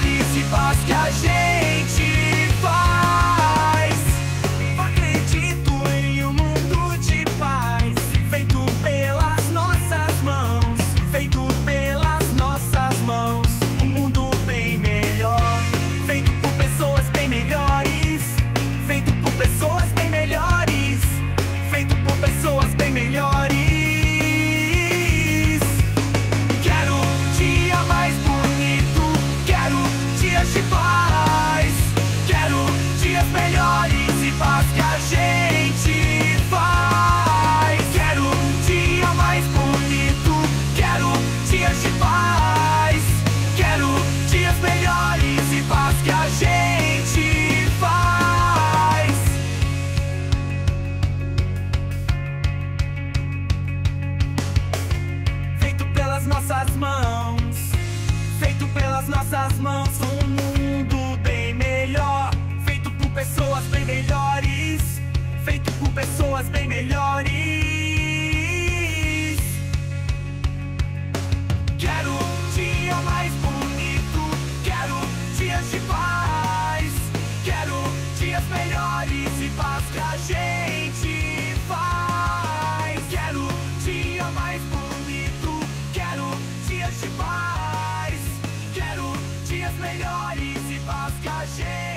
participar que a gente faz. Acredito em um mundo de paz, feito pelas nossas mãos, feito pelas nossas mãos. Um mundo bem melhor, feito por pessoas bem melhores, feito por pessoas bem melhores, feito por pessoas bem melhores. Nossas mãos, feito pelas nossas mãos, um mundo bem melhor, feito por pessoas bem melhores, feito por pessoas bem melhores. Quero um dia mais bonito, quero dias de paz, quero dias melhores e paz que a gente faz. Quero um dia mais bonito, dias de paz, quero dias melhores e paz que a gente.